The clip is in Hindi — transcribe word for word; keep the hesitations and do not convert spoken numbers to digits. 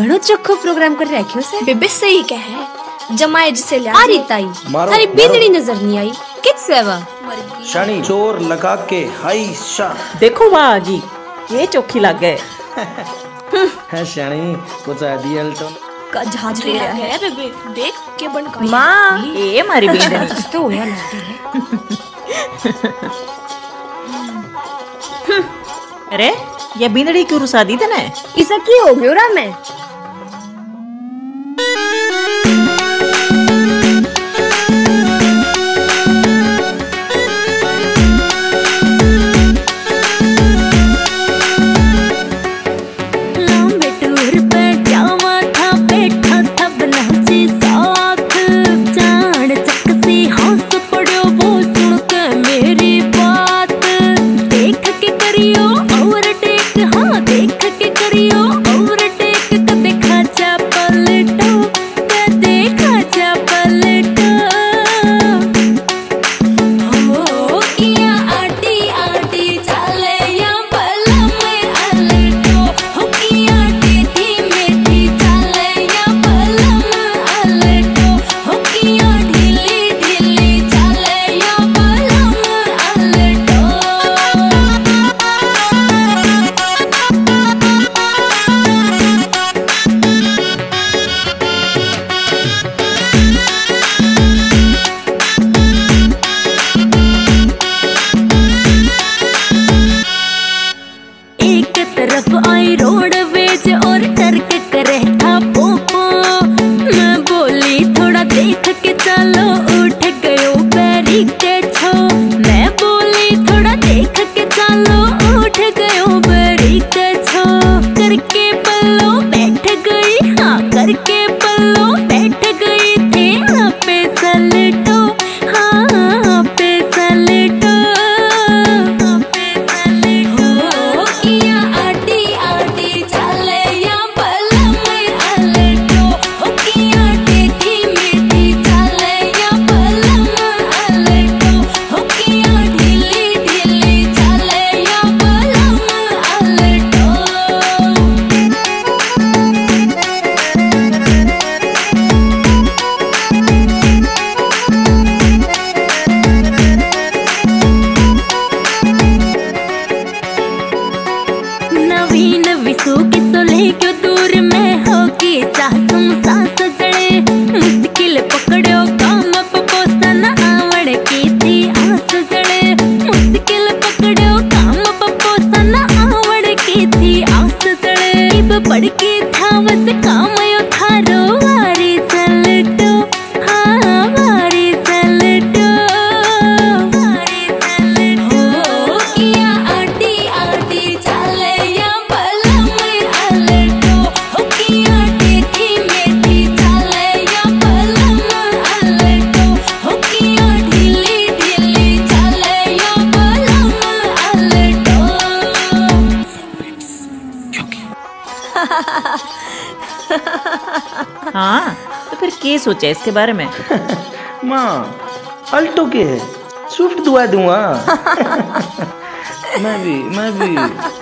घणो चोखो प्रोग्राम कर रखियो से। बेबे सही कहे, जमाए जिसे ला आ ताई थारी बिंदड़ी नजर नहीं आई। कित सेवा शनि चोर लगा के हाय शा। देखो मां जी ये चोखी लग गए। हां शनि कुछ आदिल तो का झाज ले रहा है। बेबे देख के बन का मां ए मारी बिंदड़ी तो होया लगती है। अरे ये बिंदड़ी क्यों रुसा दी तने? इसे की हो गयो रा मैं। सोचा इसके बारे में माँ अल्टो के है स्विफ्ट दुआ दूंगा। मैं भी मैं भी